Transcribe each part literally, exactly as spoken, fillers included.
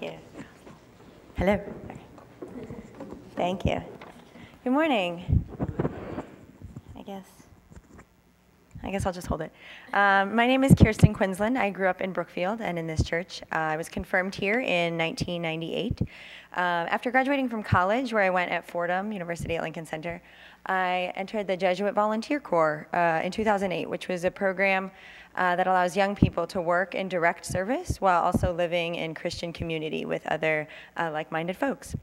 Thank you. Hello. Thank you. Good morning. I guess. I guess I'll just hold it. Um, my name is Kirsten Quinsland. I grew up in Brookfield and in this church. Uh, I was confirmed here in nineteen ninety-eight. Uh, after graduating from college, where I went at Fordham University at Lincoln Center, I entered the Jesuit Volunteer Corps uh, in two thousand eight, which was a program uh, that allows young people to work in direct service while also living in Christian community with other uh, like-minded folks.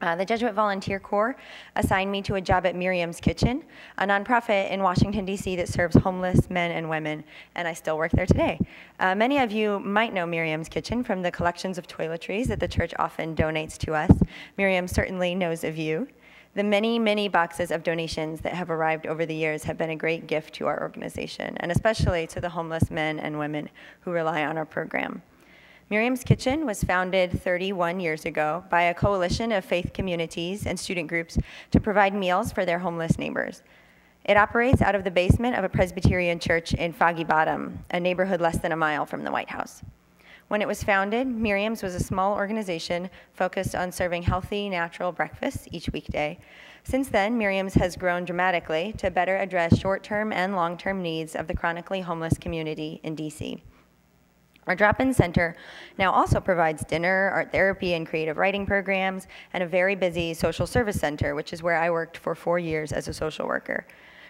Uh, the Jesuit Volunteer Corps assigned me to a job at Miriam's Kitchen, a nonprofit in Washington, D C that serves homeless men and women, and I still work there today. Uh, many of you might know Miriam's Kitchen from the collections of toiletries that the church often donates to us. Miriam certainly knows of you. The many, many boxes of donations that have arrived over the years have been a great gift to our organization, and especially to the homeless men and women who rely on our program. Miriam's Kitchen was founded thirty-one years ago by a coalition of faith communities and student groups to provide meals for their homeless neighbors. It operates out of the basement of a Presbyterian church in Foggy Bottom, a neighborhood less than a mile from the White House. When it was founded, Miriam's was a small organization focused on serving healthy, natural breakfasts each weekday. Since then, Miriam's has grown dramatically to better address short-term and long-term needs of the chronically homeless community in D C. Our drop-in center now also provides dinner, art therapy, and creative writing programs, and a very busy social service center, which is where I worked for four years as a social worker.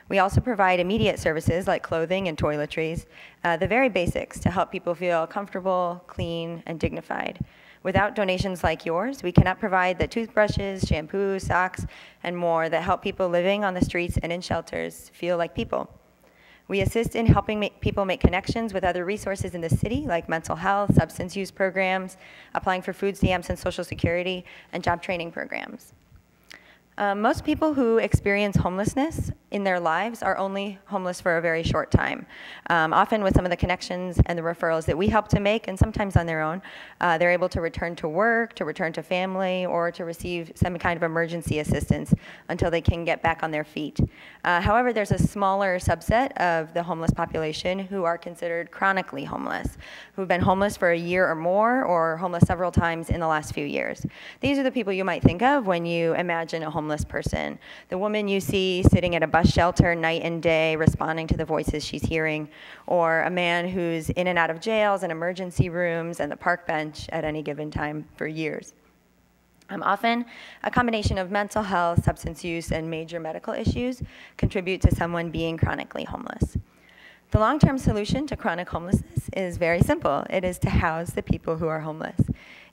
We also provide immediate services like clothing and toiletries, uh, the very basics to help people feel comfortable, clean, and dignified. Without donations like yours, we cannot provide the toothbrushes, shampoo, socks, and more that help people living on the streets and in shelters feel like people. We assist in helping make people make connections with other resources in the city, like mental health, substance use programs, applying for food stamps and Social Security, and job training programs. Um, most people who experience homelessness in their lives are only homeless for a very short time. Um, often with some of the connections and the referrals that we help to make, and sometimes on their own, uh, they're able to return to work, to return to family, or to receive some kind of emergency assistance until they can get back on their feet. Uh, however, there's a smaller subset of the homeless population who are considered chronically homeless, who've been homeless for a year or more, or homeless several times in the last few years. These are the people you might think of when you imagine a homeless person. The woman you see sitting at a bus shelter night and day responding to the voices she's hearing, or a man who's in and out of jails and emergency rooms and the park bench at any given time for years. Um, often, a combination of mental health, substance use, and major medical issues contribute to someone being chronically homeless. The long-term solution to chronic homelessness is very simple. It is to house the people who are homeless.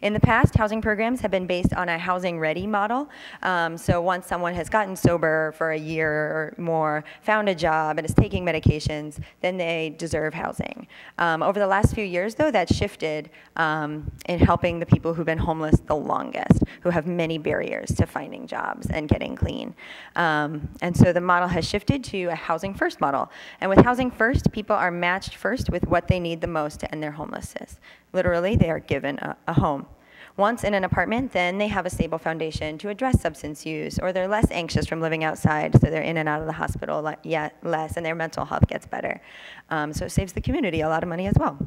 In the past, housing programs have been based on a housing-ready model. Um, so once someone has gotten sober for a year or more, found a job, and is taking medications, then they deserve housing. Um, over the last few years, though, that shifted um, in helping the people who've been homeless the longest, who have many barriers to finding jobs and getting clean. Um, and so the model has shifted to a housing-first model. And with housing-first, people are matched first with what they need the most to end their homelessness. Literally, they are given a, a home. Once in an apartment, then they have a stable foundation to address substance use, or they're less anxious from living outside, so they're in and out of the hospital le yet less, and their mental health gets better. Um, so it saves the community a lot of money as well.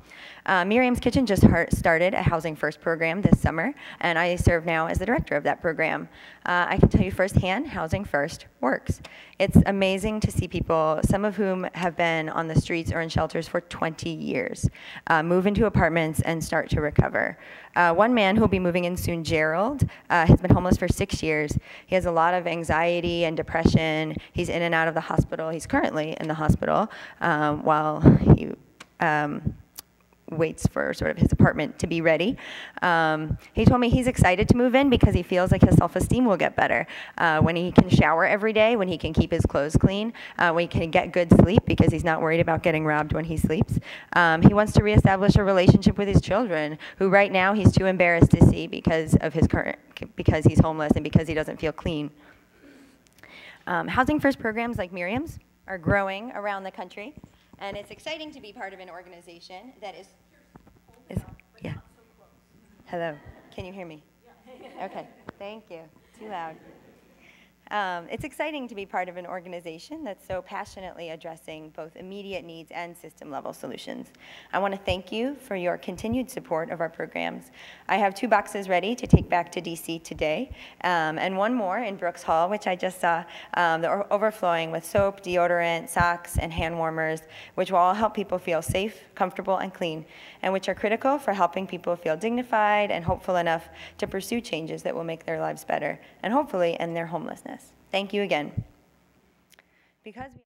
Uh, Miriam's Kitchen just started a Housing First program this summer, and I serve now as the director of that program. Uh, I can tell you firsthand, Housing First works. It's amazing to see people, some of whom have been on the streets or in shelters for twenty years, uh, move into apartments and start to recover. Uh, one man who'll be moving in soon, Gerald, uh, has been homeless for six years. He has a lot of anxiety and depression. He's in and out of the hospital. He's currently in the hospital um, while he um, waits for sort of his apartment to be ready. Um, he told me he's excited to move in because he feels like his self-esteem will get better uh, when he can shower every day, when he can keep his clothes clean, uh, when he can get good sleep because he's not worried about getting robbed when he sleeps. Um, he wants to reestablish a relationship with his children, who right now he's too embarrassed to see because of his current, because he's homeless and because he doesn't feel clean. Um, Housing First programs like Miriam's are growing around the country, and it's exciting to be part of an organization that is, is yeah. Hello, can you hear me? Okay, thank you, too loud. Um, it's exciting to be part of an organization that's so passionately addressing both immediate needs and system-level solutions. I want to thank you for your continued support of our programs. I have two boxes ready to take back to D C today, um, and one more in Brooks Hall, which I just saw. Um, they're overflowing with soap, deodorant, socks, and hand warmers, which will all help people feel safe, comfortable, and clean, and which are critical for helping people feel dignified and hopeful enough to pursue changes that will make their lives better, and hopefully end their homelessness. Thank you again. Because we